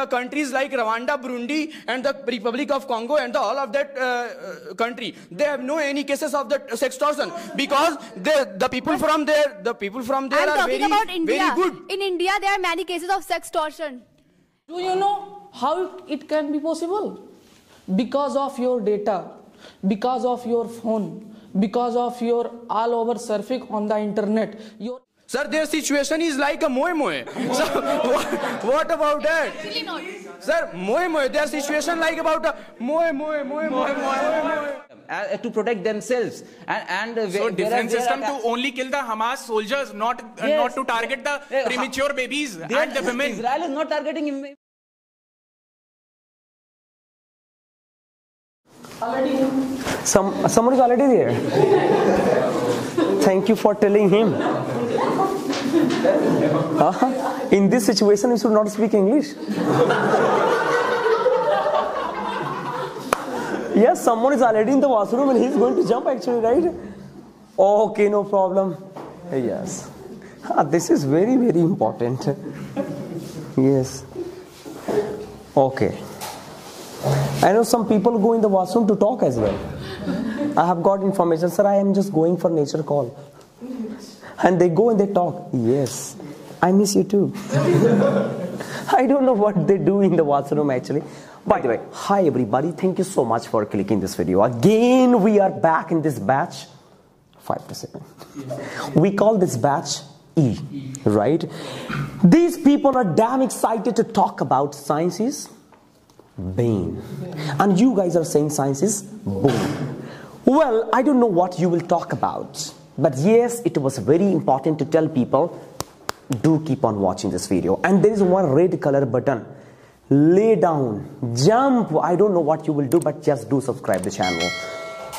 the countries like Rwanda, Burundi, and the Republic of Congo, and all of that country, they have no any cases of the sextortion, because the people from there are very, very good. In India, there are many cases of sextortion. Do you know how it can be possible? Because of your data, because of your phone, because of your all over surfing on the internet. Your sir, their situation is like a moe-moe. So, what about that? Actually not. Sir, moe-moe, their situation like about a moe-moe. To protect themselves. So, defense system to only kill the Hamas soldiers, not to target the premature babies and the women. Israel is not targeting him. Someone is already there. Thank you for telling him. In this situation, you should not speak English. Yes, someone is already in the washroom and he's going to jump actually, right? Okay, no problem. Yes. This is very, very important. Yes. Okay. I know some people go in the washroom to talk as well. I have got information, sir, I am just going for nature call. And they go and they talk. Yes, I miss you too. I don't know what they do in the washroom actually. By the way, hi everybody, thank you so much for clicking this video. Again, we are back in this batch 5 to 7. We call this batch E, right? These people are damn excited to talk about sciences. Bane. And you guys are saying science is boom. Well, I don't know what you will talk about, but yes, it was very important to tell people, do keep on watching this video. And there is one red color button. Lay down, jump. I don't know what you will do, but just do subscribe the channel.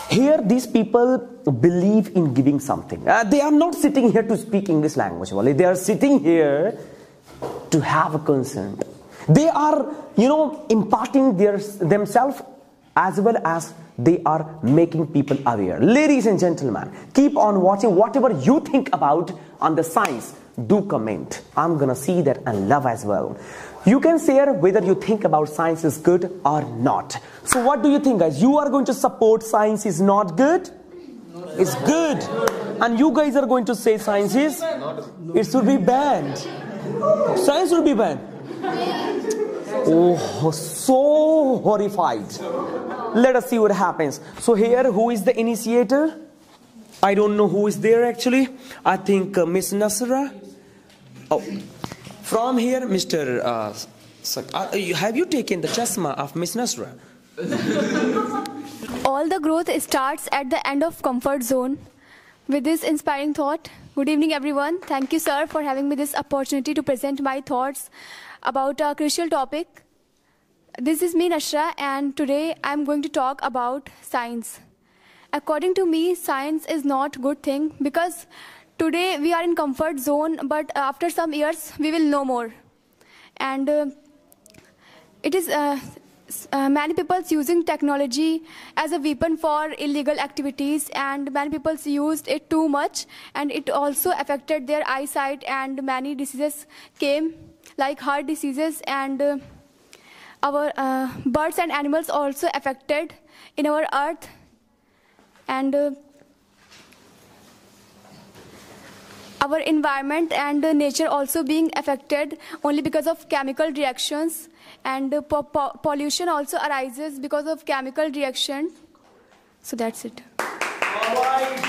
Here, these people believe in giving something. They are not sitting here to speak English language only. They are sitting here to have a concern. They are, you know, imparting themselves as well as they are making people aware. Ladies and gentlemen, keep on watching. Whatever you think about on the science, do comment. I'm gonna see that and love as well. You can share whether you think about science is good or not. So what do you think, guys? You are going to support science is not good? It's good. And you guys are going to say science is? It should be banned. Science should be banned. Oh, so horrified. Let us see what happens. So here, who is the initiator? I don't know who is there actually. I think Miss Nasra. Oh, from here, Mr. Have you taken the chasma of Miss Nasra? All the growth starts at the end of comfort zone. With this inspiring thought, good evening everyone. Thank you, sir, for having me this opportunity to present my thoughts about a crucial topic. This is me, Nashra, and today I'm going to talk about science. According to me, science is not a good thing, because today we are in comfort zone, but after some years we will know more. And it is many people using technology as a weapon for illegal activities, and many people used it too much, and it also affected their eyesight, and many diseases came, like heart diseases, and our birds and animals also affected in our earth. And our environment and nature also being affected only because of chemical reactions. And pollution also arises because of chemical reaction. So that's it. All right.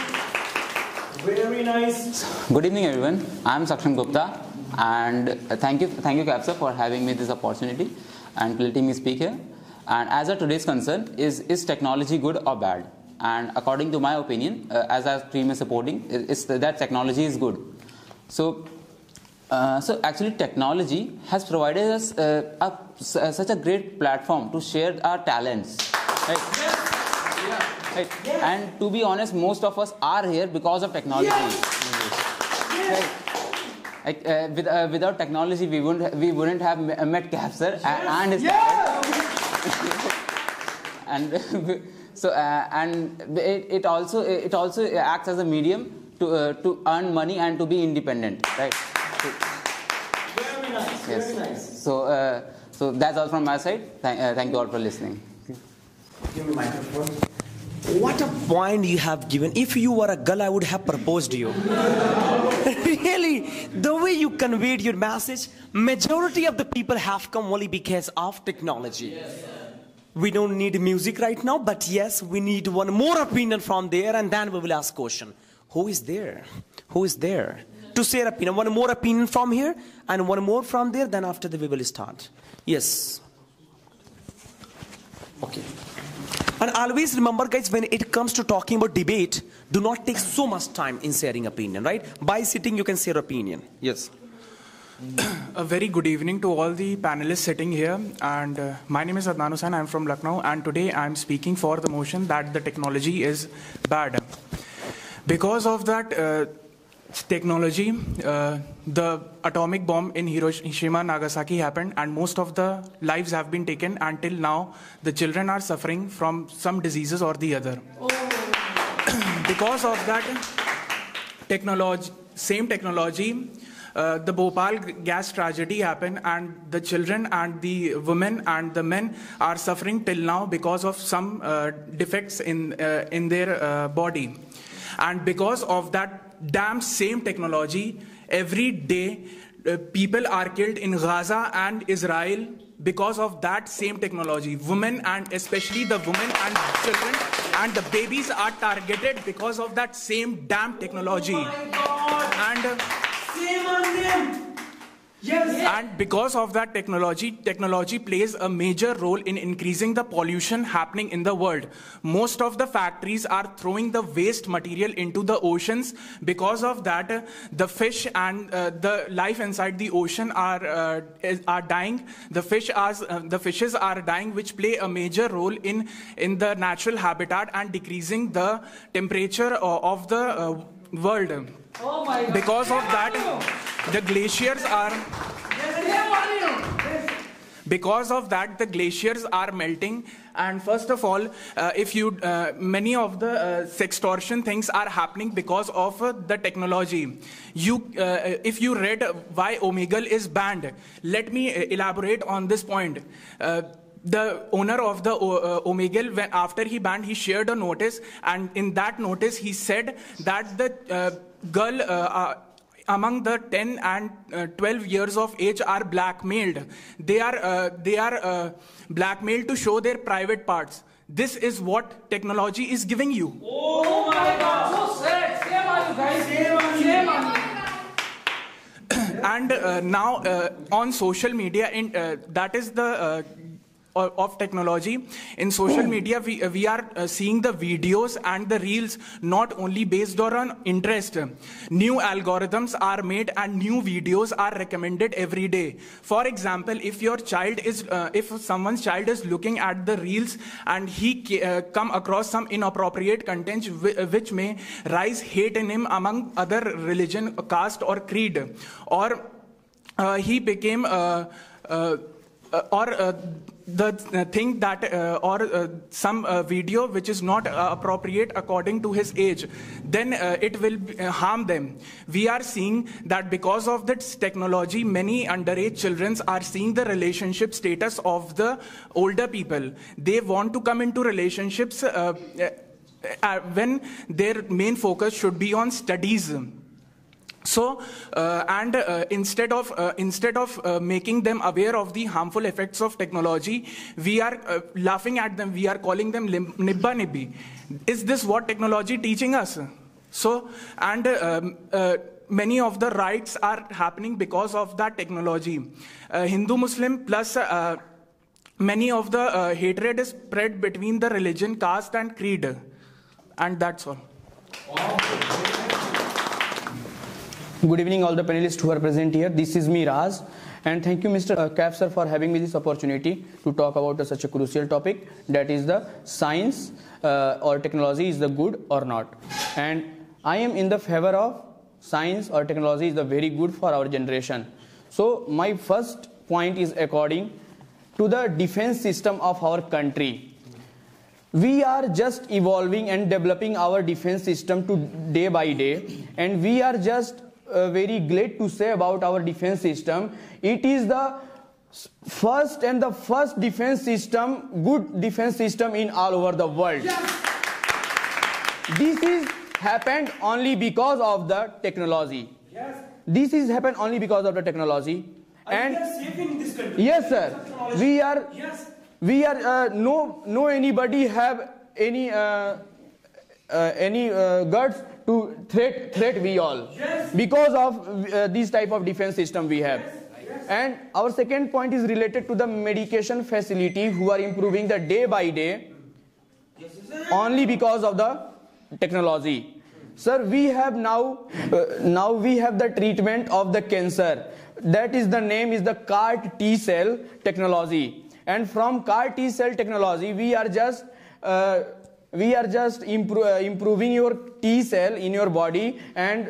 Very nice. Good evening, everyone. I'm Sakshan Gupta. And thank you, Capsa, for having me this opportunity and letting me speak here. And as of today's concern, is technology good or bad? And according to my opinion, as our team is supporting, is that technology is good. So, actually, technology has provided us such a great platform to share our talents. Right? Yes. Yeah. Right. Yes. And to be honest, most of us are here because of technology. Yes. Yes. Right. Like, without technology, we wouldn't have met Capser, yes, and his, yeah. And so and it also acts as a medium to earn money and to be independent, right? Very nice. Yes. Very nice. So So that's all from my side. Thank you all for listening. Give me microphone. What a point you have given. If you were a girl, I would have proposed you. Really, the way you conveyed your message, majority of the people have come only because of technology. Yes. We don't need music right now, but yes, we need one more opinion from there, and then we will ask question. Who is there? Who is there? To say an opinion, one more opinion from here, and one more from there, then after that we will start. Yes. Okay. And always remember, guys, when it comes to talking about debate, do not take so much time in sharing opinion, right? By sitting, you can share opinion. Yes. A very good evening to all the panelists sitting here. And my name is Adnan Hussain. I'm from Lucknow. And today I'm speaking for the motion that the technology is bad. Because of that technology, the atomic bomb in Hiroshima, Nagasaki happened, and most of the lives have been taken, and till now the children are suffering from some diseases or the other. Oh. Because of that technology, same technology, the Bhopal gas tragedy happened, and the children and the women and the men are suffering till now because of some defects in their body. And because of that damn same technology, every day people are killed in Gaza and Israel because of that same technology. Women, and especially the women and children and the babies, are targeted because of that same damn technology. Oh my God. And same on them. Yes. And because of that technology plays a major role in increasing the pollution happening in the world. Most of the factories are throwing the waste material into the oceans. Because of that, the fish and the life inside the ocean are dying. The fishes are dying, which play a major role in the natural habitat and decreasing the temperature of the world. Oh my God. Because of that, the glaciers are melting, and first of all, many of the sextortion things are happening because of the technology. If you read why Omegle is banned, let me elaborate on this point. The owner of the Omegle, after he banned, he shared a notice, and in that notice he said that the girl among the 10 and 12 years of age are blackmailed. They are blackmailed to show their private parts. This is what technology is giving you. Oh my God! So sad. Same on you guys. Same on you. And now on social media, that is the. Of technology. In social media, we are seeing the videos and the reels not only based on interest. New algorithms are made and new videos are recommended every day. For example, if someone's child is looking at the reels and he come across some inappropriate content which may raise hate in him among other religion, caste or creed, or he became some video which is not appropriate according to his age, then it will harm them. We are seeing that because of this technology, many underage children are seeing the relationship status of the older people. They want to come into relationships when their main focus should be on studies. So, instead of making them aware of the harmful effects of technology, we are laughing at them. We are calling them nibba nibbi. Is this what technology teaching us? So, and many of the riots are happening because of that technology. Hindu, Muslim, plus many of the hatred is spread between the religion, caste, and creed. And that's all. Wow. Good evening, all the panelists who are present here. This is me, Raz, and thank you, Mr. Kaif sir, for having me this opportunity to talk about such a crucial topic, that is the science or technology is the good or not. And I am in the favor of science or technology is the very good for our generation. So my first point is according to the defense system of our country. We are just evolving and developing our defense system to day by day, and we are just very glad to say about our defense system. It is the first and the first defense system, good defense system in all over the world. Yes. This is happened only because of the technology. Yes. This is happened only because of the technology. And we are saving this country. Yes, sir. We are. Yes. We are. No anybody have any guts to threat we all. Yes. Because of this type of defense system we have. Yes. And our second point is related to the medication facility, who are improving the day by day only because of the technology. Sir, we have now we have the treatment of the cancer. That is the name is the CAR T-cell technology. And from CAR T-cell technology, we are just improving your T-cell in your body, and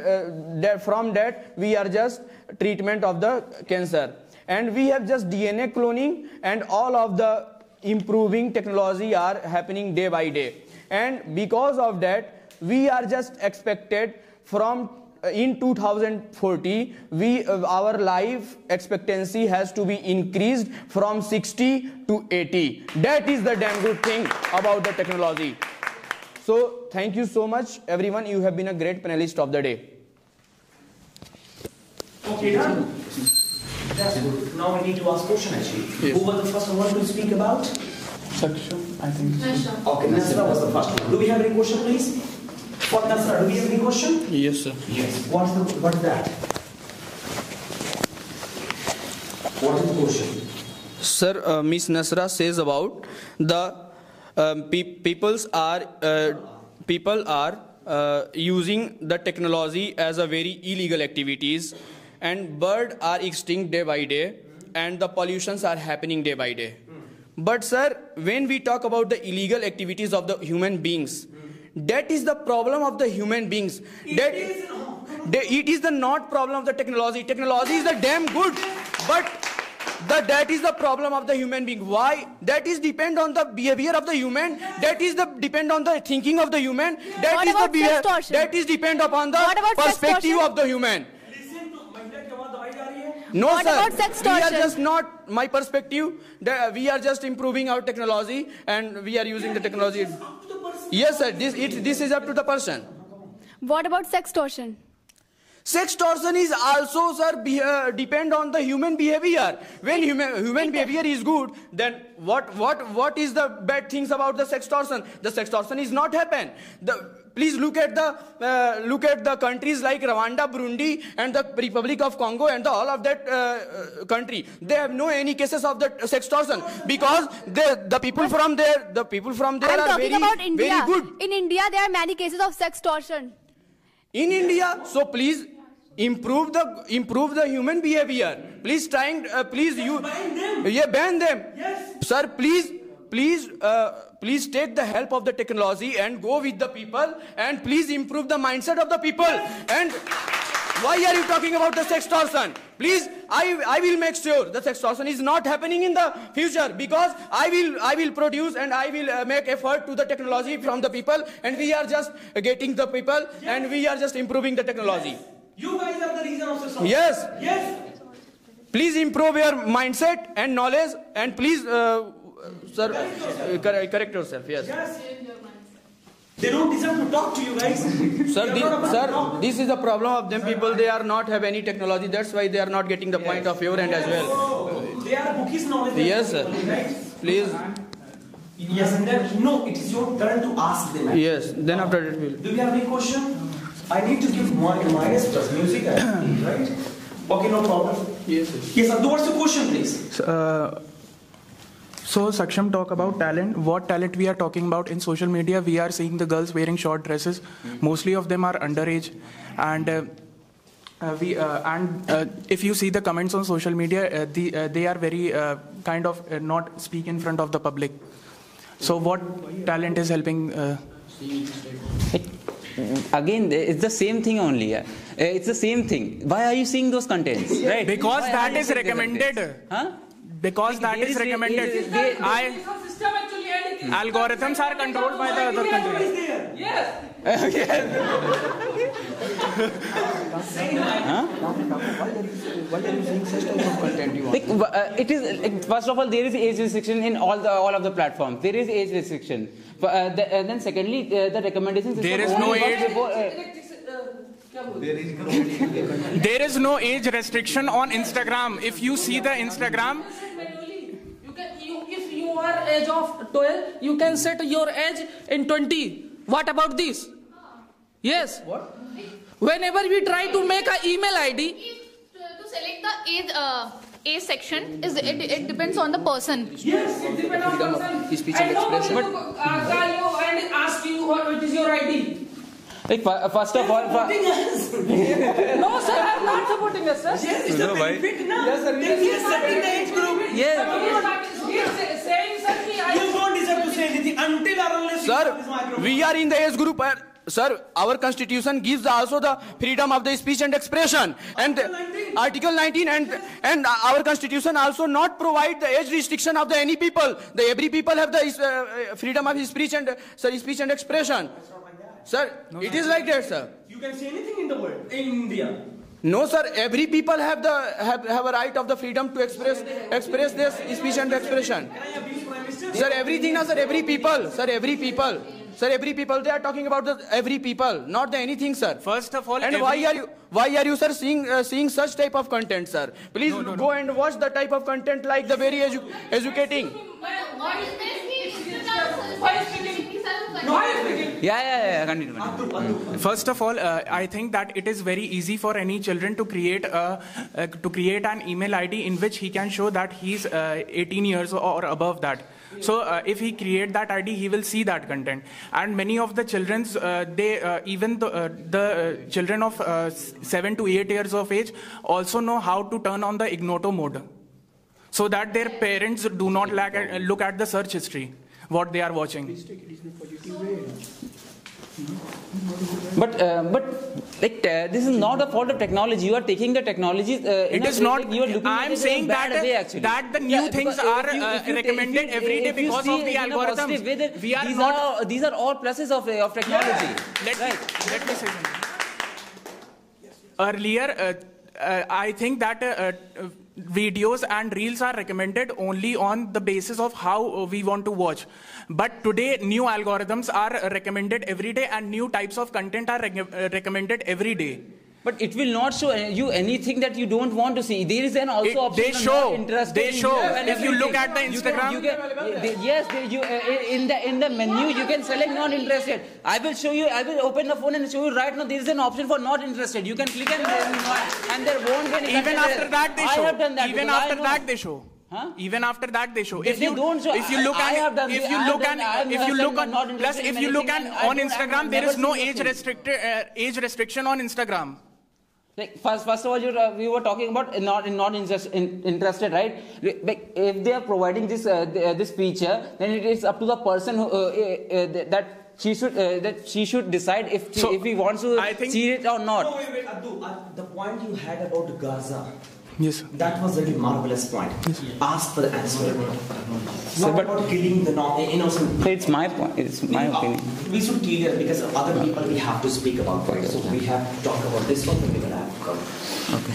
from that we are just treatment of the cancer. And we have just DNA cloning, and all of the improving technology are happening day by day. And because of that, we are just expected from in 2040, our life expectancy has to be increased from 60 to 80. That is the damn good thing about the technology. So thank you so much, everyone. You have been a great panelist of the day. Okay, that's good. Now we need to ask question actually. Yes. Who was the first one to speak about? Saksha, I think. Nasra. Okay, Nasra was the first one. Do we have any question, please? For Nasra, do we have any question? Yes, sir. Yes. What's that? What is the question? Sir, Miss Nasra says about the people are using the technology as a very illegal activities. And birds are extinct day by day, and the pollutions are happening day by day. But sir, when we talk about the illegal activities of the human beings, that is the problem of the human beings. It is the not problem of the technology. Technology is the damn good, but that is the problem of the human being. Why? That is depend on the behavior of the human. That is the depend on the thinking of the human. That is the behavior. That is depend upon the perspective of the human. No, what sir, about sex torture? We are just not, my perspective, we are just improving our technology, and we are using the technology. It's up to the person. Yes, sir, this is up to the person. What about sex torsion? Sex torsion is also, sir, depend on the human behavior. When human behavior is good, then what is the bad things about the sex torsion? The sex torsion is not happen. Please look at the countries like Rwanda, Burundi, and the Republic of Congo, and all of that country. They have no any cases of the sex torsion because the people from there are very, very good. In India, there are many cases of sex torsion. In India, so please improve the human behavior. Please ban them. Yes. Sir, please take the help of the technology and go with the people, and please improve the mindset of the people. Yes. And why are you talking about the sextortion? Please, I will make sure the sextortion is not happening in the future, because I will produce, and I will make effort to the technology from the people, and we are just getting the people. Yes. And we are just improving the technology. Yes. You guys are the reason of sextortion. Yes. Yes. Please improve your mindset and knowledge, and please, sir, correct yourself. Yes. Yes. They don't deserve to talk to you guys. Sir, this is the problem of them people. They are not have any technology. That's why they are not getting the point of view and as well. Oh, they are bookies knowledge. Yes, sir. Right? Please. Yes, and then, no, it is your turn to ask them. Yes, then after that we'll... Do we have any question? I need to give minus plus music, right? Okay, no problem. Yes, sir. Yes, Abdu, what's the question, please? So Saksham talk about talent. What talent we are talking about? In social media, we are seeing the girls wearing short dresses. Mostly of them are underage, and if you see the comments on social media, they are very kind of not speak in front of the public. So what talent is helping? Again, it's the same thing only. It's the same thing. Why are you seeing those contents? Right? Because that is recommended. Huh? Because that is recommended. Algorithms are controlled by the other countries. Yes. Huh? What are you saying such type of content you want? Like, it is like, first of all, there is age restriction in all of the platforms. There is age restriction. Then secondly, the recommendation system. There is no age. There is no age restriction on Instagram. If you see the Instagram, if you are age of 12, you can set your age in 20. What about this? Yes. What? Whenever we try to make an email ID, to select the age. Age section is it depends on the person. Yes, it depends on the person. Speech and expression. But call you and ask you what is your ID. Like, first of all, no sir, I am not supporting us, sir. Yes, it's a benefit, na? Yes, sir. Yes, yes, sir. In the age group. Yes. Yes. Saying, sir, you don't deserve to say anything until or unless. Sir, we are in the age group. Sir, our constitution gives also the freedom of the speech and expression, and Article 19, and our constitution also not provide the age restriction of the any people. The every people have the freedom of speech and speech and expression. Sir, no, it is like that, sir. You can say anything in the world, in India. No, sir. Every people have the have a right of the freedom to express their speech and expression. Can I abuse Prime Minister? Sir, everything now, sir. Every people, sir. Every people, sir. Every people. They are talking about the every people, not the anything, sir. First of all, and why are you, sir, seeing such type of content, sir? Please go and watch the type of content like the very educating. What is this? Yeah. First of all, I think that it is very easy for any children to create an email ID in which he can show that he's 18 years or above that. So if he create that ID, he will see that content. And many of the children's, even the children of 7 to 8 years of age also know how to turn on the ignoto mode, so that their parents do not look at the search history. What they are watching. But this is not the fault of technology. You are taking the technology. It is not. Like you are looking. I am saying that the new things are recommended every day because of the algorithm. We are not. These are all pluses of technology. Yeah. Let me say something. Yes. Earlier, I think that. Videos and reels are recommended only on the basis of how we want to watch. But today, new algorithms are recommended every day and new types of content are recommended every day. But it will not show you anything that you don't want to see. There is an also option. They show. They show. If you look at the Instagram, in the menu you can select not interested. I will show you. I will open the phone and show you right now. There is an option for not interested. You can click and there won't be any. Even after that they show. I have done that. Even after that they show. Huh? Even after that they show. If you look on Instagram, there is no age restriction on Instagram. Like first of all, we were talking about not interested, right? Like if they are providing this this feature, then it is up to the person who, that she should decide if he wants to see it or not. No, wait, Abdu, the point you had about Gaza. Yes, sir. That was a really marvelous point. Yes. Ask for the answer. Sir, but about killing the innocent. It's my point. It's my opinion. We should clear because of other people we have to speak about. Right? So we have to talk about this one. We will have to come. Okay.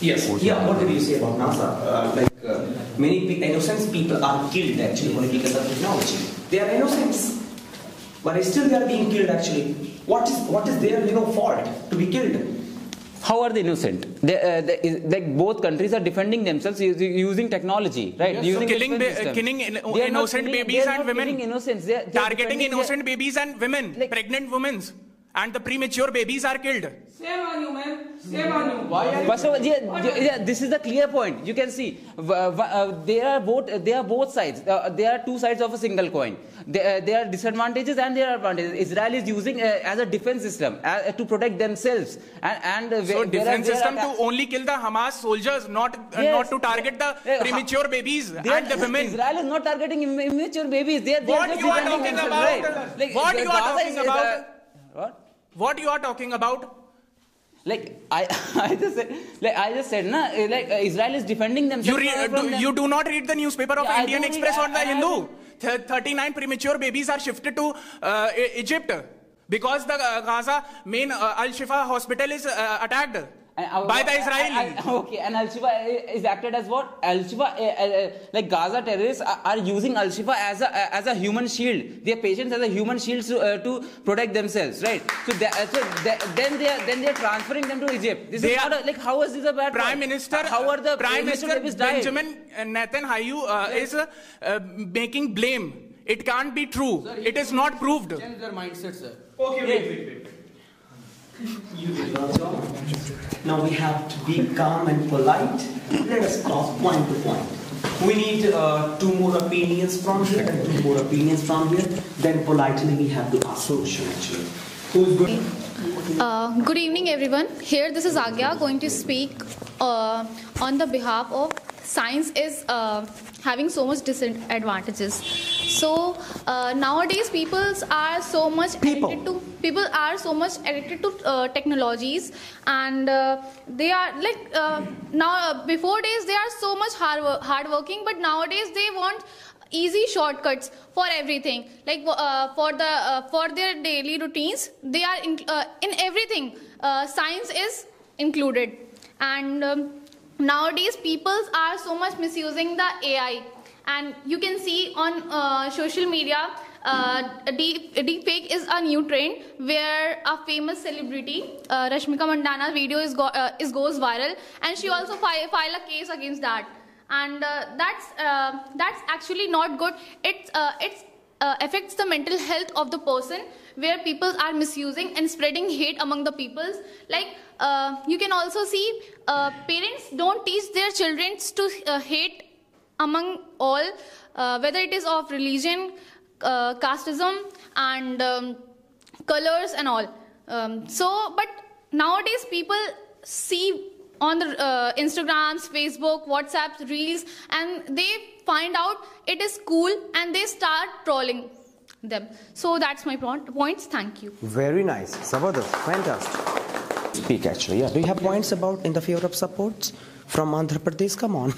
Yes. Yeah. What did you say about NASA? Many innocent people are killed actually only because of technology. They are innocents, but still they are being killed actually. What is their fault to be killed? How are they innocent? Like both countries are defending themselves using technology, right? Yes, using killing innocent babies and women, like, pregnant women, and the premature babies are killed. Same on you, man. Same on you. Why? This is the clear point. You can see they are both sides. They are two sides of a single coin. There are disadvantages and there are advantages. Israel is using as a defense system to protect themselves. So defense system to only kill the Hamas soldiers, not to target the premature babies and the women. Israel is not targeting immature babies. What you are talking about? Like I just said, na, like Israel is defending themselves. You do not read the newspaper of Indian Express or the Hindu. 39 premature babies are shifted to Egypt. because the Gaza main Al-Shifa hospital is attacked by the Israelis. Okay, and Al-Shifa is acted as what? Al-Shifa, like Gaza terrorists are using Al-Shifa as a human shield. Their patients as a human shield to protect themselves, right? So, then they are transferring them to Egypt. This is not a, like, how is this a bad Prime point? Minister, how are the Prime Minister Benjamin Netanyahu is making blame. It can't be true. Sir, it is not proved. Change their mindset, sir. Okay, wait. Now we have to be calm and polite. Let us cross point to point. We need two more opinions from here and two more opinions from here. Then politely we have to ask. Who's good? Good evening, everyone. Here, this is Agya going to speak on the behalf of science is having so much disadvantages. So nowadays people are so much addicted to technologies, and they are like now before days they are so much hard working, but nowadays they want easy shortcuts for everything, like for their daily routines. They are in everything science is included, and nowadays people are so much misusing the AI, and you can see on social media deepfake is a new trend where a famous celebrity Rashmika Mandanna video goes viral, and she also file a case against that, and that's actually not good. It affects the mental health of the person, where people are misusing and spreading hate among the peoples. Like you can also see parents don't teach their children to hate among all, whether it is of religion, casteism, and colors and all. But nowadays people see on the Instagrams, Facebook, WhatsApp, Reels, and they find out it is cool and they start trolling them. So that's my points. Thank you. Very nice. Zabardast. Fantastic. Speak actually. Yeah. Do you have points about in the favor of supports from Andhra Pradesh? Come on.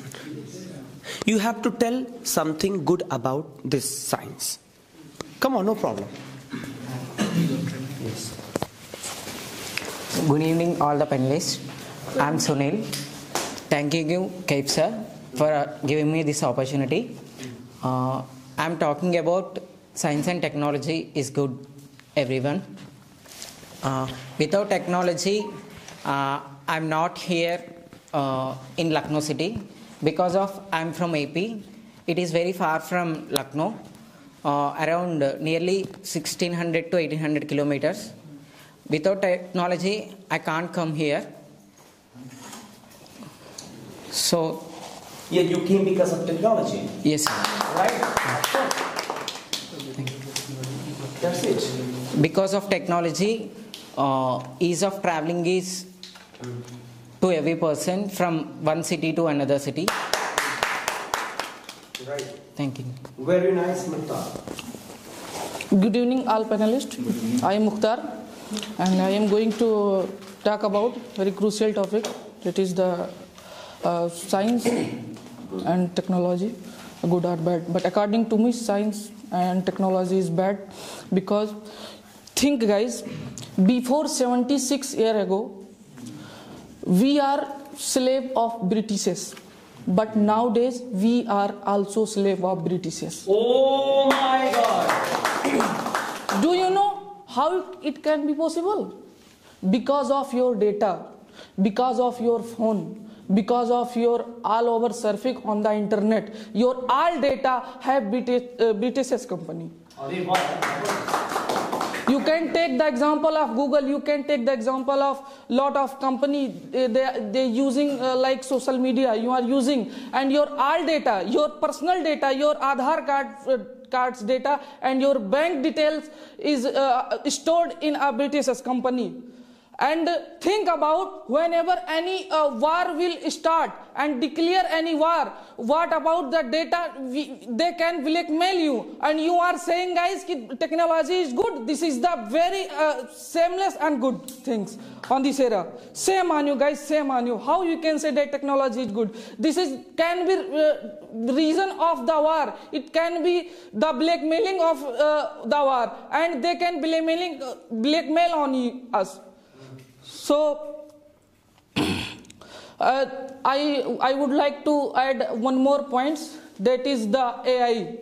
You have to tell something good about this science. Come on, no problem. Yes. Good evening, all the panelists. I'm Sunil. Thanking you, Kaif sir, for giving me this opportunity. I'm talking about science and technology is good, everyone. Without technology, I'm not here in Lucknow city, because of I'm from AP. It is very far from Lucknow, around nearly 1600 to 1800 kilometers. Without technology, I can't come here. So, yeah, you came because of technology. Yes, sir. Right. That's it. Because of technology, ease of traveling is to every person from one city to another city. Right. Thank you. Very nice, Mukhtar. Good evening, all panelists. I am Mukhtar, and I am going to talk about very crucial topic. It is the science and technology, good or bad. But according to me, science and technology is bad, because think guys, before 76 years ago we are slave of Britishers, but nowadays we are also slave of Britishers. Oh my God. Do you know how it can be possible? Because of your data, because of your phone, because of your all over surfing on the internet, your all data have BTS company. You can take the example of Google, you can take the example of lot of company, they using like social media, you are using, and your all data, your personal data, your Aadhaar card, cards data, and your bank details is stored in a BTS company. And think about whenever any war will start and declare any war, what about the data? They can blackmail you. And you are saying, guys, technology is good. This is the very shameless and good things on this era. Same on you, guys, same on you. How you can say that technology is good? This is can be reason of the war. It can be the blackmailing of the war. And they can blackmail on us. So, I would like to add one more point, that is the AI.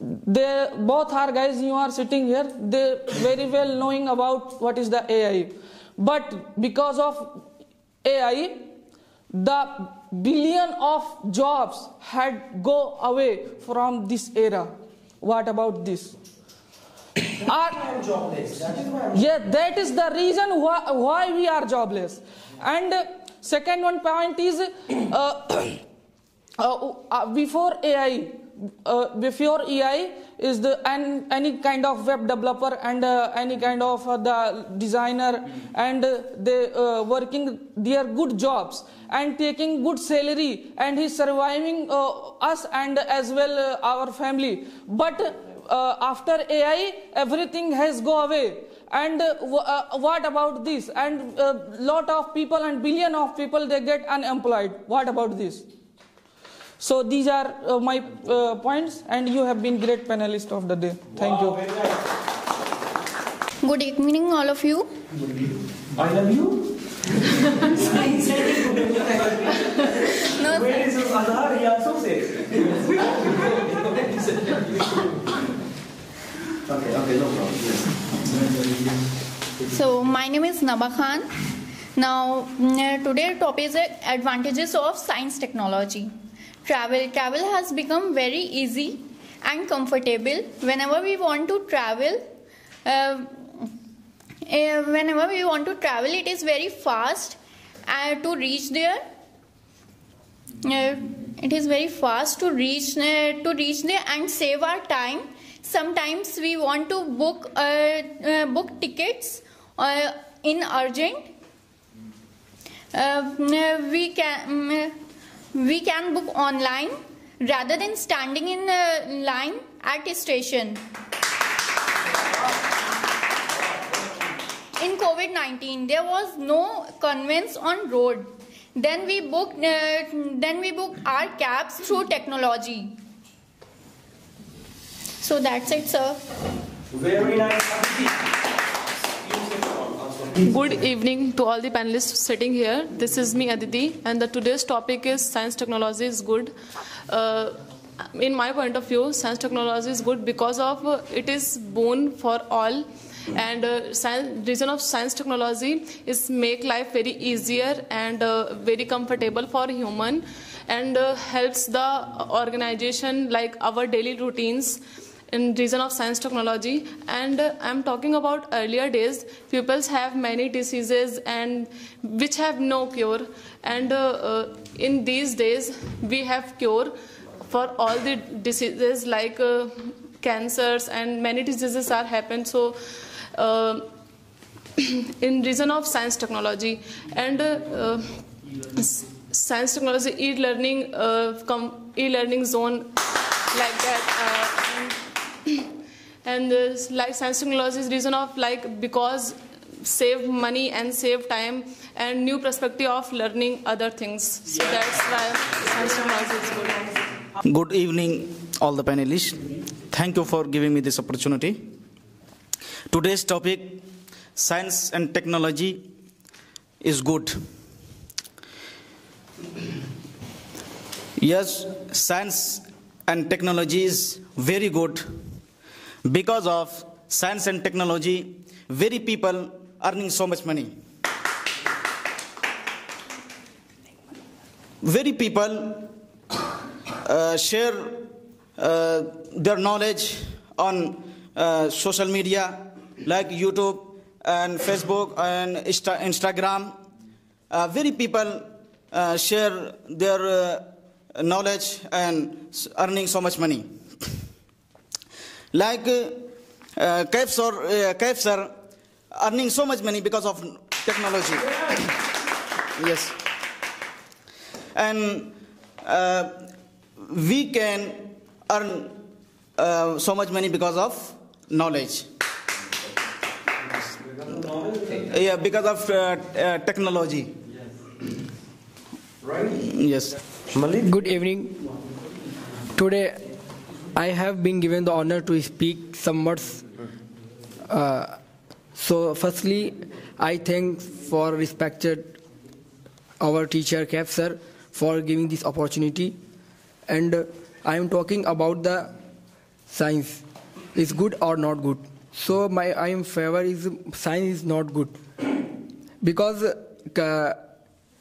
They both are, guys, you are sitting here, they very well knowing about what is the AI. But because of AI, the billion of jobs had go away from this era. What about this? Are jobless. That is the reason why we are jobless. And second one point is before AI is the any kind of web developer and any kind of the designer, and they working their good jobs and taking good salary, and he's surviving us and as well our family. But after AI, everything has gone away. And what about this? And lot of people and billion of people, they get unemployed. What about this? So these are my points, and you have been great panelist of the day. Thank you. Good evening, all of you. Good evening. I love you. No, where is Aadhaar? He also says. Okay, no problem. Yes. So my name is Naba Khan. Now today topic is advantages of science technology. Travel has become very easy and comfortable. Whenever we want to travel, it is very fast to reach there. It is very fast to reach there and save our time. Sometimes we want to book tickets in urgent. We can book online rather than standing in a line at a station. In COVID-19, there was no conveyance on road. Then we booked our cabs through technology. So that's it, sir. Very nice. Good evening to all the panelists sitting here. This is me, Aditi, and today's topic is science technology is good. In my point of view, science technology is good because of it is boon for all. And reason of science technology is make life very easier and very comfortable for human, and helps the organization like our daily routines. In reason of science technology, and I'm talking about earlier days, people have many diseases and which have no cure, and in these days we have cure for all the diseases like cancers and many diseases are happened. So in reason of science technology, and science technology e-learning zone like that, and like science technology is reason of like because save money and save time and new perspective of learning other things. So that's why science technology is good. Good evening, all the panelists. Thank you for giving me this opportunity. Today's topic, science and technology is good. Yes, science and technology is very good. Because of science and technology, very people earning so much money. Very people share their knowledge on social media like YouTube and Facebook and Instagram. Very people share their knowledge and earning so much money. Like caps or earning so much money because of technology. Yes. And we can earn so much money because of knowledge. Yeah, because of technology. Yes. Right? Yes. Malik, good evening. Today, I have been given the honor to speak some words. So, firstly, I thank for respected our teacher, Kev sir, for giving this opportunity. And I am talking about the science. Is good or not good? So my I'm favor is science is not good because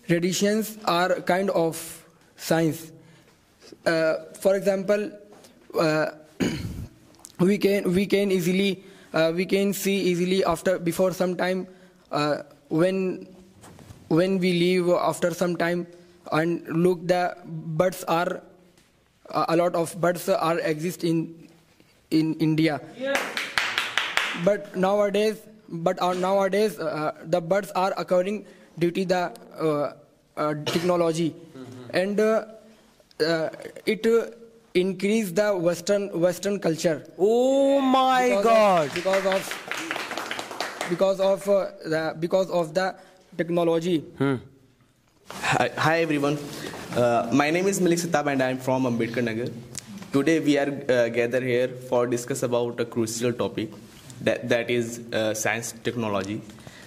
radiations are kind of science. For example, we can see easily after before some time when we leave after some time and look, the birds are a lot of birds are exist in India. Yeah. But nowadays, the birds are occurring due to the technology, and it increased the Western culture. Oh my God! Because of the technology. Hi everyone. My name is Malik Sitab and I am from Ambedkar Nagar. Today we are gathered here for discuss about a crucial topic. That is science technology.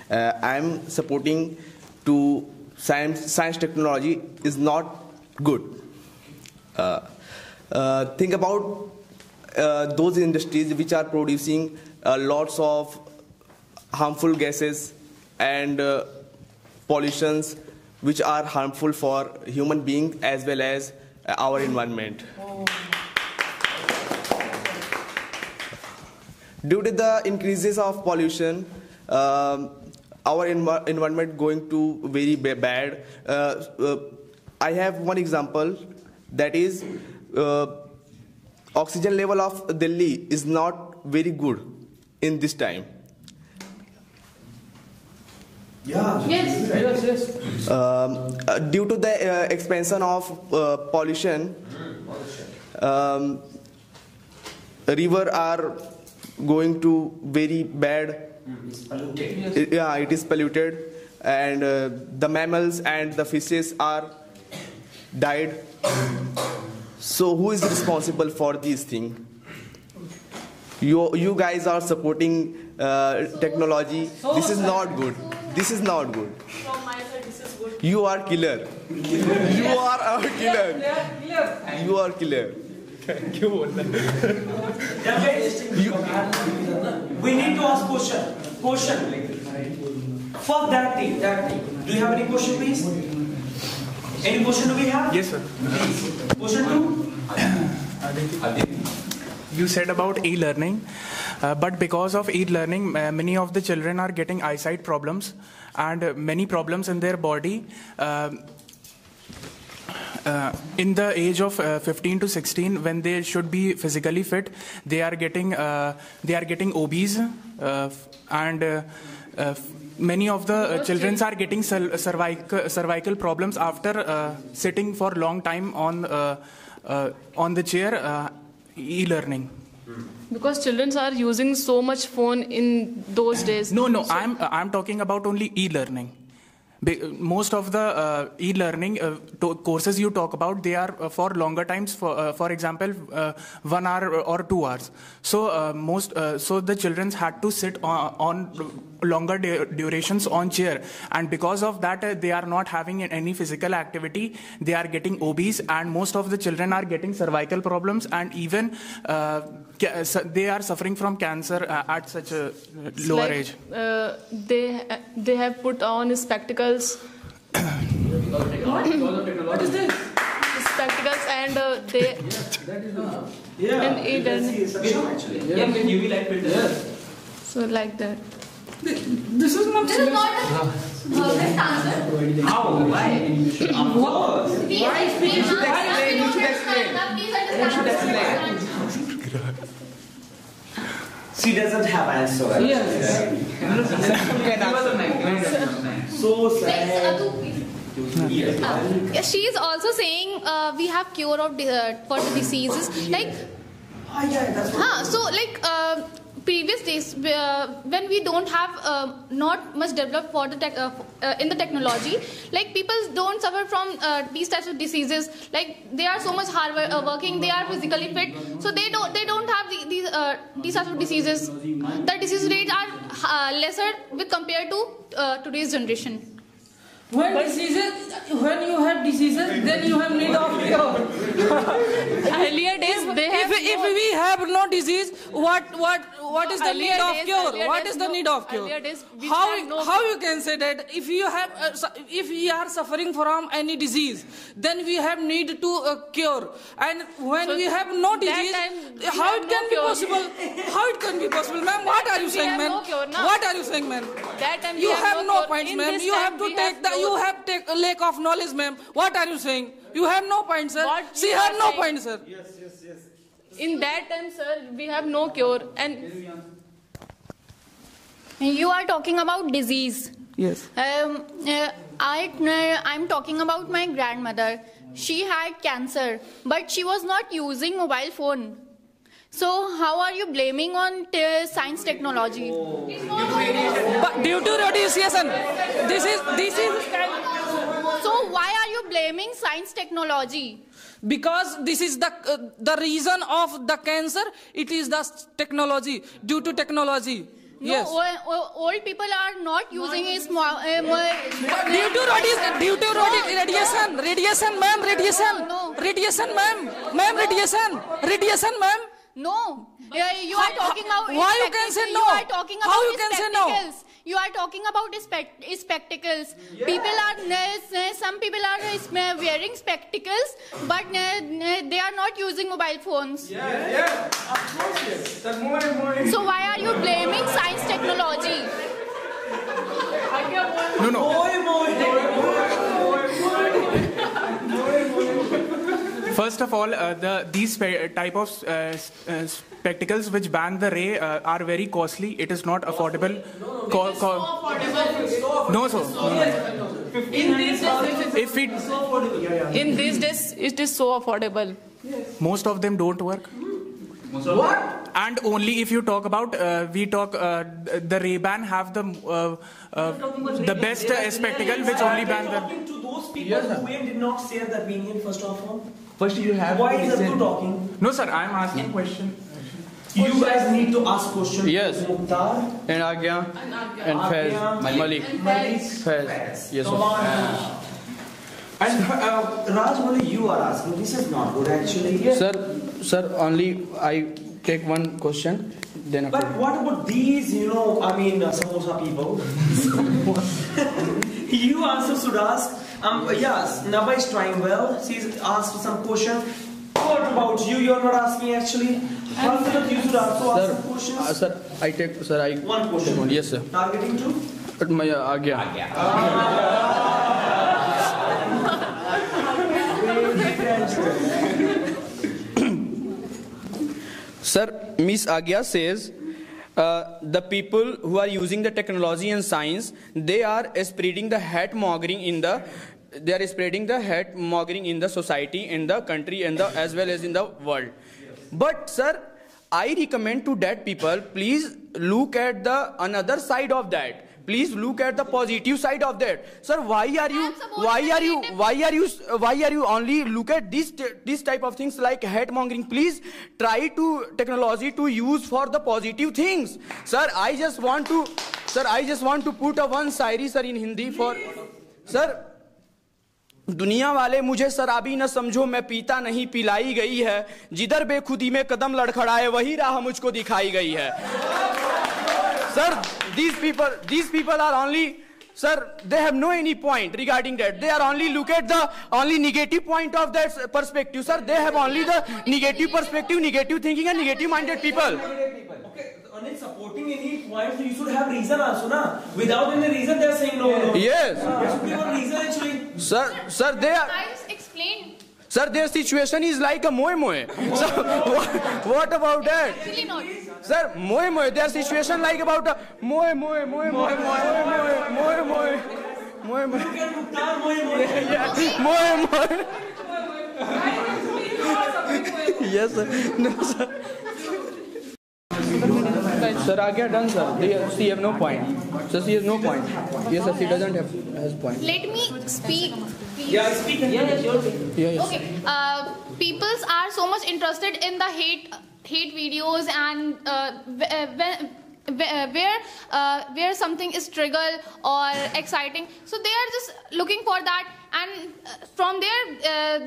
I am supporting to science technology is not good. Think about those industries which are producing lots of harmful gases and pollutions which are harmful for human beings as well as our environment. Oh. Due to the increases of pollution, our environment going to very bad. I have one example, that is oxygen level of Delhi is not very good in this time. Yeah. Yes. Yes. Yes. Due to the expansion of pollution, river are going to very bad. It's polluted. Yes. Yeah, it is polluted, and the mammals and the fishes are died. So who is responsible for these things? You guys are supporting technology. This is not good. This is not good. From my side, this is good. You are killer. You are a killer. You are killer. We need to ask question. Fuck that thing. Do you have any question, please? Any question do we have? Yes, sir. Please. Question 2. You said about e-learning, but because of e-learning, many of the children are getting eyesight problems and many problems in their body. In the age of 15 to 16, when they should be physically fit, they are getting obese, and many of the children are getting cervical problems after sitting for a long time on the chair. E-learning. Because children are using so much phone in those days. No, I'm talking about only e-learning. Most of the e-learning courses you talk about, they are for longer times. For example, 1 hour or 2 hours. So so the children had to sit on longer durations on chair, and because of that, they are not having any physical activity. They are getting obese, and most of the children are getting cervical problems, and even they are suffering from cancer at such a lower age. They have put on spectacles. What is this? Spectacles, and they. Yeah. And so like that. This is not. This is not the answer. How? Why? Of course. Why? You should explain. You should explain. She doesn't have answer. Right? Yes. So sad. She is also saying we have cure of for the diseases like. So like previous days when we don't have not much developed for the in the technology, like people don't suffer from these types of diseases. Like they are so much hard working, they are physically fit, so they don't have these types of diseases. The disease rates are lesser with compared to today's generation. When you have diseases, then you have need of cure. Earlier days, if we have no disease, what is the need of cure? What is the need of cure? How you can say that if you have if we are suffering from any disease, then we have need to cure. And when we have no disease, how it can be possible? How it can be possible, ma'am? What are you saying, ma'am? What are you saying, ma'am? You have no points, ma'am. You have to take the. You have a lack of knowledge, ma'am. What are you saying? You have no point, sir. She has no point, sir. Yes. In that time, sir, we have no cure. And you are talking about disease. Yes. I'm talking about my grandmother. She had cancer, but she was not using mobile phone. So how are you blaming on science technology? But due to radiation, this is. So why are you blaming science technology? Because this is the reason of the cancer. It is the technology, due to technology. No, yes. Old people are not using a small. Due to radiation, ma'am, radiation, radiation, ma'am, radiation, radiation, ma'am. No, you are talking about. Why you can say no? You are talking about. How you can say no? You are talking about spectacles. Yeah. Some people are wearing spectacles, but they are not using mobile phones. Yeah, of course, yes. That's more. So why are you blaming science technology? No. First of all, these type of spectacles which ban the ray are very costly. It is not affordable. In these days, it is so affordable. Yes. Most of them don't work. What? And only if you talk about, the Ray-Ban have the best spectacle which only ban them. Talking to those people who did not share the opinion, first of all. First you have. Why is Abdu talking? No sir, I am asking question. You guys need to ask questions. Yes. Mukhtar. And Agya. And Faiz. Malik. Faiz. Yes sir. And Raj, only you are asking. This is not good actually. Yes. Sir, only I take one question. Then. But what about these? You know, I mean, samosa people. You answer should ask. Yes, Naba is trying well. She's asked some question. What about you? You are not asking actually. Harshad, you should also ask some questions. Sir, I take. Sir, I. One question. One, yes, sir. Targeting to. But my Agya. Sir, Miss Agya says the people who are using the technology and science, they are spreading the hate mongering in the society, in the country, and as well as in the world. Yes. But sir, I recommend to that people, please look at the another side of that. Please look at the positive side of that. Sir, why are you only look at this type of things like hate mongering? Please try to technology to use for the positive things. Sir, I just want to put a one shairi sir in Hindi for sir. दुनिया वाले मुझे शराबी न समझो मैं पीता नहीं पिलाई गई है जिधर बेखुदी में कदम लड़खड़ाए वही राह मुझको दिखाई गई है sir these people are only sir they have no any point regarding that they are only look at the only negative point of that perspective sir they have only the negative perspective negative thinking and negative minded people only supporting any point you should have reason also na without any reason they are saying no yes should be one reason actually sir they are explain Sir, their situation is like a moe-moe. So, what about that? Really not. Sir, moe-moe, their situation like about a moe-moe, moe-moe, moe-moe, moe-moe, moe-moe. Moe-moe. Yes, sir. No, sir. Sir, I get done, sir. She have no point. Sir, she has no point. Yes, sir, she doesn't have point. Let me speak. Yeah, speak. Yeah. Okay. Peoples are so much interested in the hate videos and where something is trigger or exciting. So they are just looking for that, and from there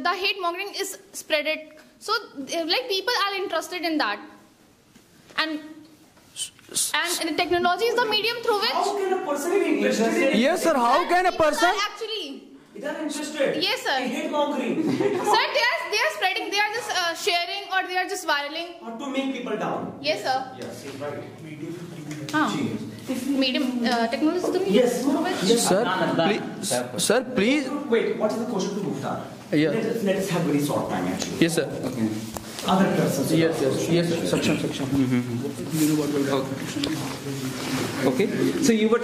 the hate mongering is spreaded. So like people are interested in that. And the technology is the medium through which... How can a person be interested in it? Yes, sir. How can a person... actually... They are interested. Yes, sir. In hate mongering. Sir, they are spreading. They are just sharing or they are just viraling. Or to make people down. Yes, sir. Yes, right. Medium technology is the medium. Yes. Yes, sir. Please, sir, please... Wait, what is the question to Gupta? Yeah. Let us have very short time actually. Yes, sir. Okay. Other persons. Yes. Section. Mm-hmm. Okay. So you were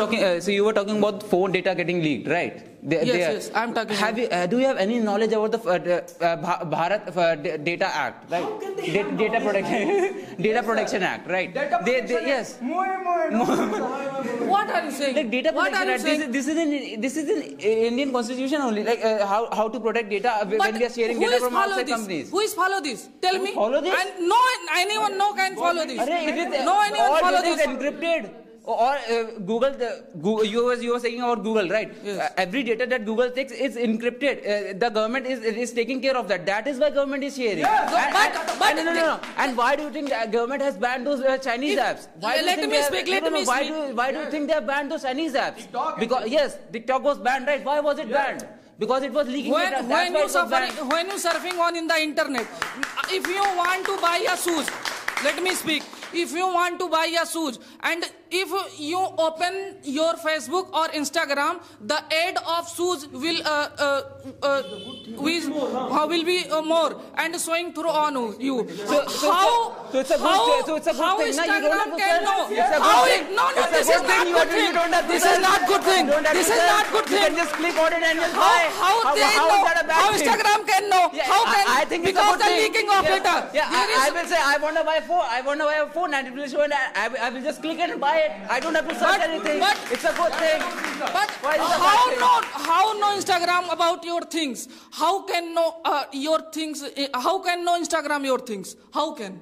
talking about phone data getting leaked, right? Yes. I'm talking. Do you have any knowledge about the Bharat Data Act, right? Data Protection Act, right? Yes. What are you saying? Like data protection act. This is in Indian Constitution only. Like how to protect data when we are sharing data from outside companies. Who is follow this? Tell me. Follow this? And no anyone can follow this. No anyone follow this. All data is encrypted. Or Google, you were saying about Google, right? Yes. Every data that Google takes is encrypted. The government is taking care of that. That is why government is sharing. Yeah, but no. And why do you think the government has banned those Chinese apps? Why do you think they have banned those Chinese apps? TikTok, because yes, TikTok was banned, right? Why was it banned? Because it was leaking data. When you surfing on in the internet, if you want to buy a shoes, let me speak. If you want to buy a shoes and if you open your Facebook or Instagram, the ad of shoes will be more and showing through on you. So how Instagram can know? No, this is not good thing. This is not good thing. This is not good thing. You can just click on it and just buy. How they know? How Instagram can know? How can? I think because the leaking of data. Yeah, I will say I want to buy phone. I want to buy a phone and it will show and I will just click and buy it. I don't have to search anything. It's a good thing. But how know Instagram about your things? How can know your things? How can know Instagram your things? How can?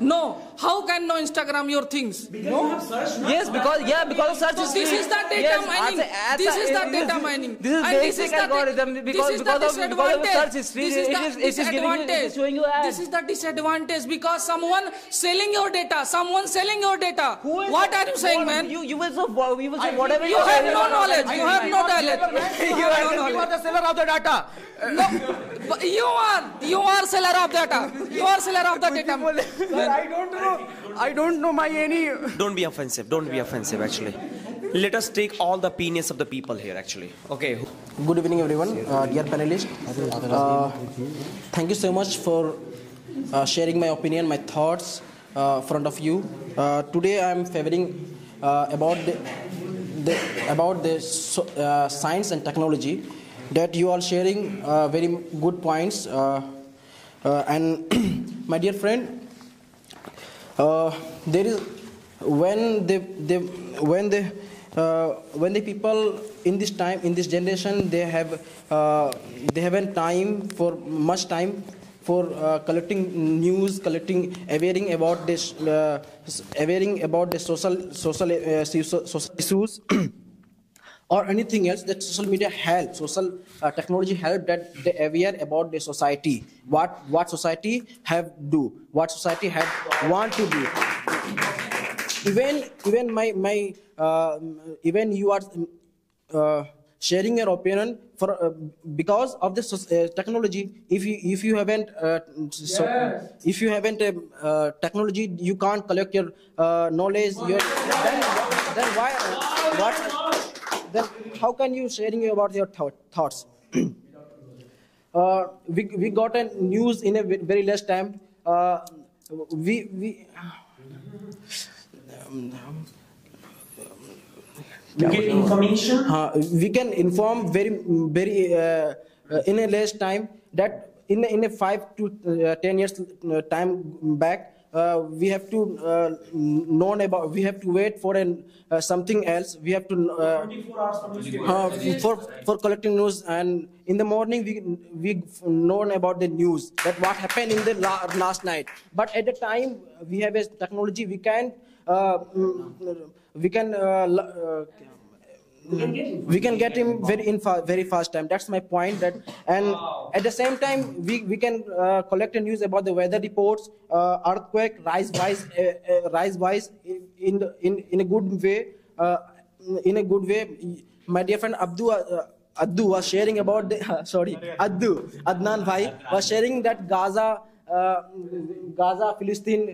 No. How can know Instagram your things? Because no. You have search, no? Yes, because of search. So this is the data mining. This is the data mining. This is the algorithm because of search history. This is the disadvantage. This is the disadvantage because someone selling your data. What are you saying, man? You will say whatever you have no knowledge. You have no knowledge. You are the seller of the data. No, you are seller of data. You are seller of the data. Sir, I don't know my any... Don't be offensive actually. Let us take all the opinions of the people here actually. Okay. Good evening everyone, dear panelists. Thank you so much for sharing my opinion, my thoughts in front of you. Today I am favoring about the science and technology that you are sharing very good points and my dear friend, there is when the people in this time, in this generation, they haven't much time for collecting news, awaring about this, the social issues. Or anything else that social media helps, social technology help that they aware about the society, what society have do, what society have want to do. Even even you are sharing your opinion for because of the technology. If you haven't technology, you can't collect your knowledge. Then why what? Then how can you sharing about your thoughts? we got a news in a very less time. We get information. We can inform very in a less time, that in a 5 to 10 years time back, we have to known about. We have to wait for an something else. We have to 24 hours for collecting news. And in the morning, we known about the news, that what happened in the last night. But at the time, we have a technology. We can get him very fast time. That's my point. That and wow. At the same time, we can collect the news about the weather reports, earthquake, rise wise in a good way. My dear friend Addu was sharing about the Adnan Bhai was sharing that Gaza-Palestine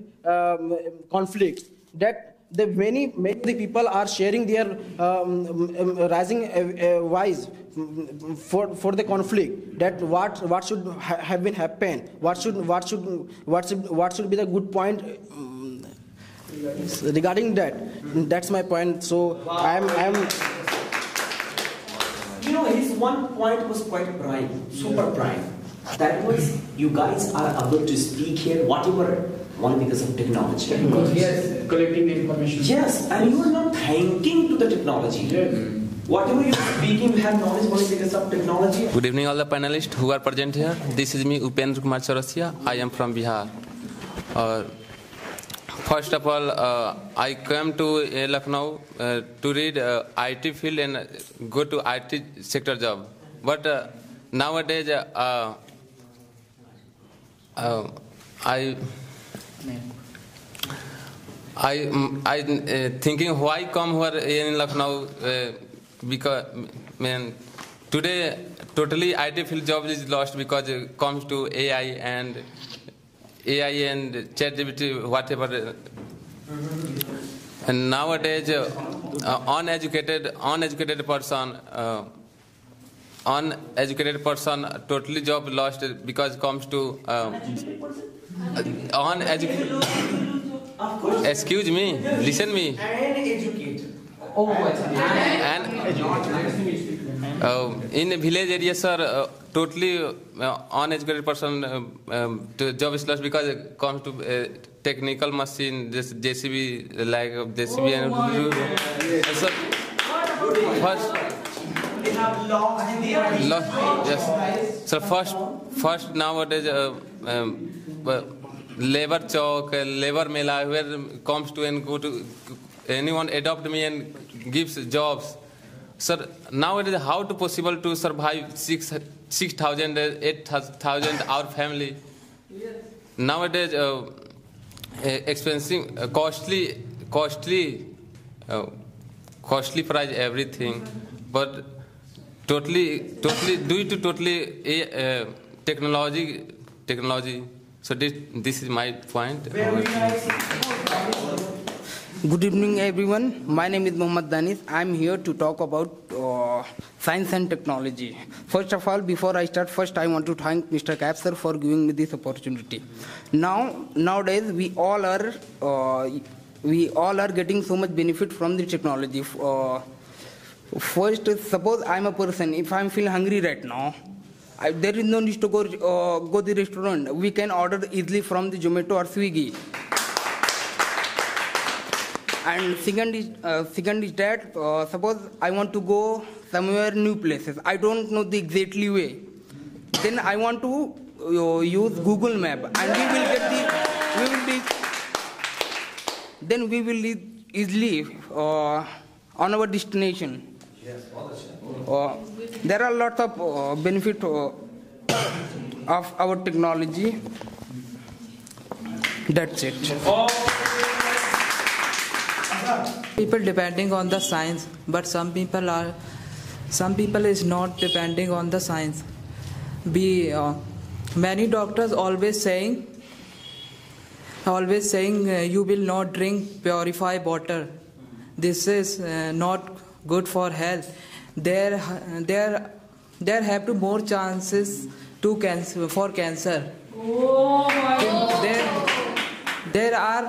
conflict. That the many people are sharing their rising voice for the conflict, that what should have been happened, what should be the good point regarding that. That's my point. So wow. You know, his one point was quite prime, super prime. That was, you guys are able to speak here whatever. Only because of technology. Because yes, collecting the information. Yes, and you are not thanking to the technology. Yes. Whatever you are speaking, you have knowledge only because of technology. Good evening, all the panelists who are present here. This is me, Upendra Kumar Chaurasia. I am from Bihar. First of all, I came to Lucknow to read IT field and go to IT sector job. But nowadays, I thinking why come here in Lucknow, because man, today totally IT field job is lost because it comes to AI and ChatGPT whatever. And nowadays, uneducated person totally job lost because comes to excuse me, listen me. And educated. Oh, and in a village area, sir, totally uneducated person to job is lost because it comes to technical machine, this JCB, like JCB. They have lost their yes. So first nowadays. Labor Chowk, Labor Mela, where comes to and go to, anyone adopt me and gives jobs. Sir, nowadays how to possible to survive 6,000, 8,000 our family? Yes. Nowadays expensive, costly price everything, but totally due to technology. So this is my point. Good evening, everyone. My name is Mohammad Danish. I'm here to talk about science and technology. First of all, before I start, I want to thank Mr. Cap sir for giving me this opportunity. Nowadays, we all are getting so much benefit from the technology. First, suppose I'm a person. If I feel hungry right now, there is no need to go to the restaurant. We can order easily from the Zomato or Swiggy. And second is that suppose I want to go somewhere new places. I don't know the exactly way. Then I want to use Google Map, and we will easily on our destination. Yes, there are lots of benefit of our technology. That's it. People depending on the science, but some people is not depending on the science. Many doctors always saying you will not drink purified water. This is not good for health. There have to more chances for cancer. Oh my God. There are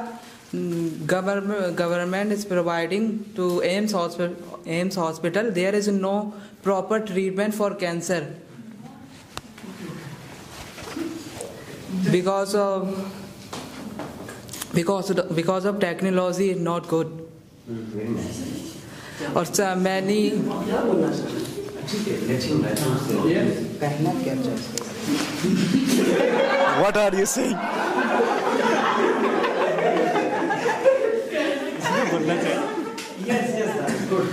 government is providing to AIIMS hospital. There is no proper treatment for cancer because of technology is not good. और मैंने What are you saying? Yes, that's good.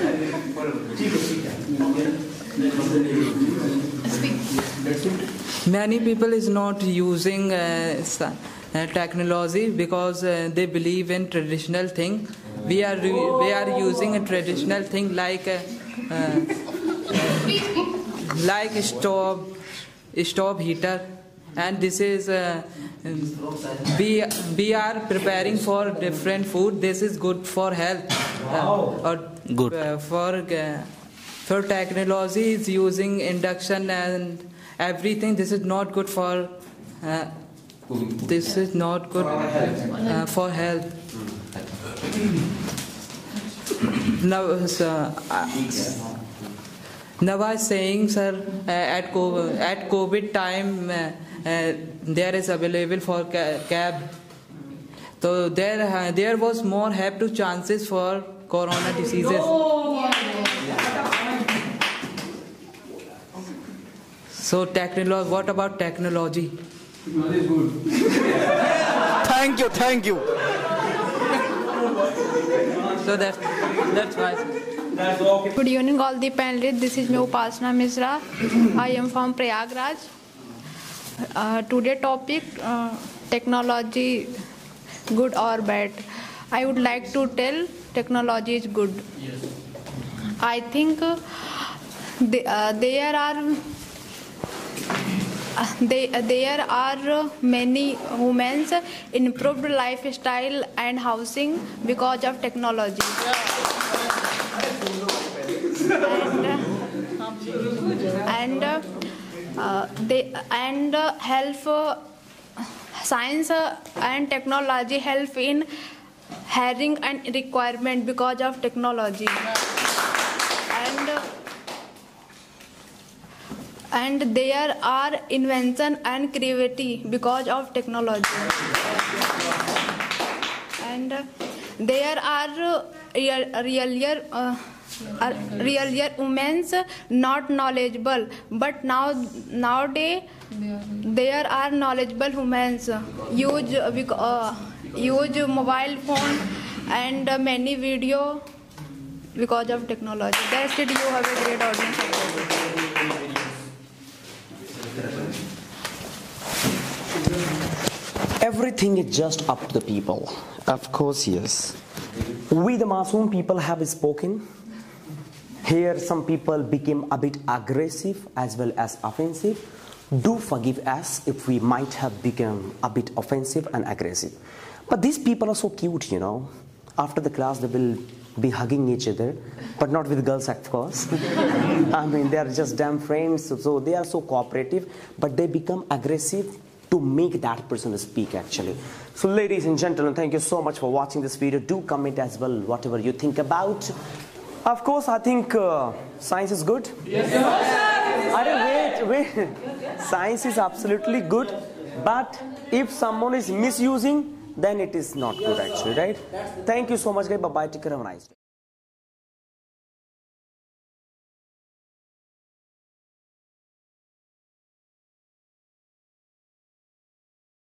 Many people is not using technology because they believe in traditional thing. We are using a traditional thing like stove heater, and this is we are preparing for different food. This is good for health. Or good for technology is using induction and everything. This is not good for this is not good for health. Now, sir, Nawaz saying, sir, at COVID time, there is available for cab. So there was more help to chances for corona diseases. So technology. What about technology? Technology is good. Thank you. Thank you. So that's why. That's okay. Good evening, all the panelists. This is me, Upasana Misra. I am from Prayagraj. Today topic, technology, good or bad. I would like to tell technology is good. Yes. I think there are many women's improved lifestyle and housing because of technology. And help science and technology help in hiring and requirement because of technology. And there are invention and creativity because of technology. And there are earlier women's not knowledgeable, but nowadays there are knowledgeable women's use mobile phone and many video because of technology. That's it. You have a great audience. Everything is just up to the people. Of course, yes. We the Masoom people have spoken. Here some people became a bit aggressive as well as offensive. Do forgive us if we might have become a bit offensive and aggressive. But these people are so cute, you know. After the class they will be hugging each other, but not with girls, of course. I mean, they are just damn friends, so they are so cooperative, but they become aggressive to make that person speak, actually. So ladies and gentlemen, thank you so much for watching this video. Do comment as well whatever you think about. Of course, I think science is good. Yes, sir. Wait. Science is absolutely good, but if someone is misusing, then it is not good, actually, right? Thank you so much, guys. Bye-bye. Take care. Have a nice day.